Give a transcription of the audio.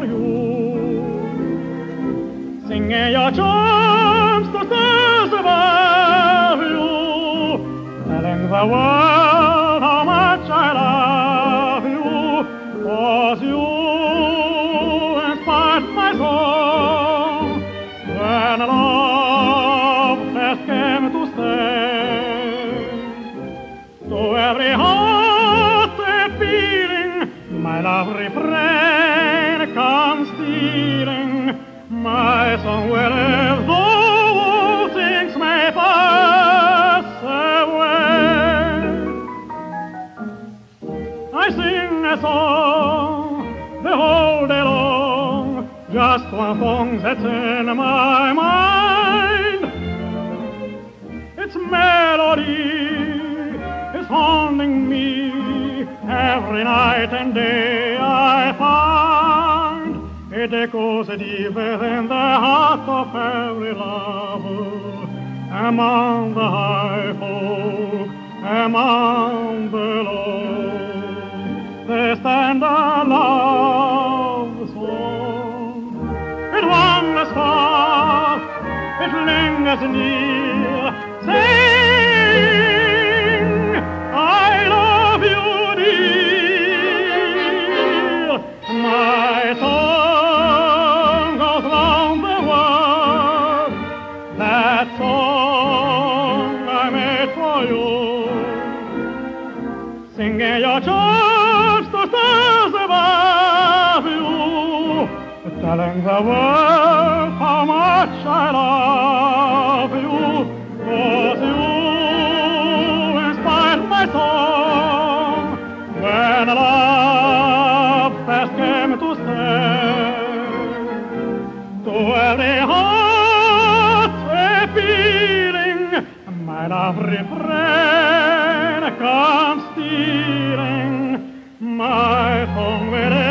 for you. Singing your charms to those above you, telling the world how much I love you. 'Cause you inspired my soul when love first came to stay. To every heart a feeling, my love refrain comes stealing. My song will live though all things may pass away. I sing a song the whole day long, just one song that's in my mind. Its melody is haunting me. Every night and day I find it echoes deep within the heart of every lover, among the high folk, among the low, they stand a love song. It wanders far, it lingers near, sing, I love you. My song goes round the world, that song I made for you. Singing your charms to stars above you, telling the world how much I love you. 'Cause you inspired my song when love first came to stay. To every heart a feeling, my love refrain comes stealing. My song will